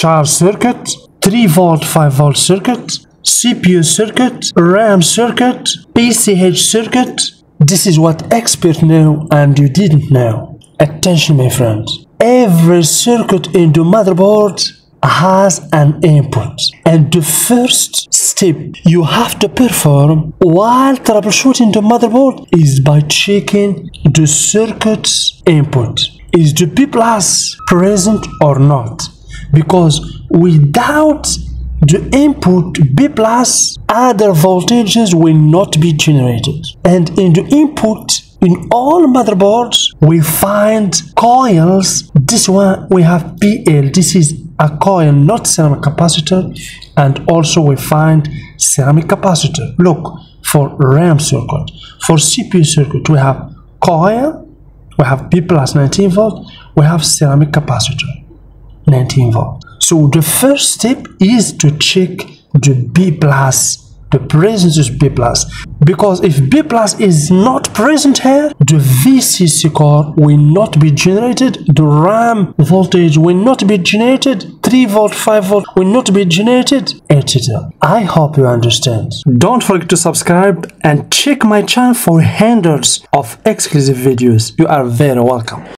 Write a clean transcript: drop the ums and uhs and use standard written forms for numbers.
charge circuit, 3V 5V circuit, CPU circuit, RAM circuit, PCH circuit. This is what experts know and you didn't know. Attention my friends, every circuit in the motherboard has an input, and the first step you have to perform while troubleshooting the motherboard is by checking the circuit's input. Is the P+ present or not? Because without the input B+, other voltages will not be generated. And in the input, in all motherboards, we find coils. This one we have PL, this is a coil, not ceramic capacitor. And also we find ceramic capacitor. Look, for RAM circuit, for CPU circuit, we have coil, we have P+ 19 volt, we have ceramic capacitor 19 volt. So the first step is to check the B+, the presence of B+, because if B+ is not present here, the VCC core will not be generated, the RAM voltage will not be generated, 3V, 5V will not be generated, etc. I hope you understand. Don't forget to subscribe and check my channel for hundreds of exclusive videos. You are very welcome.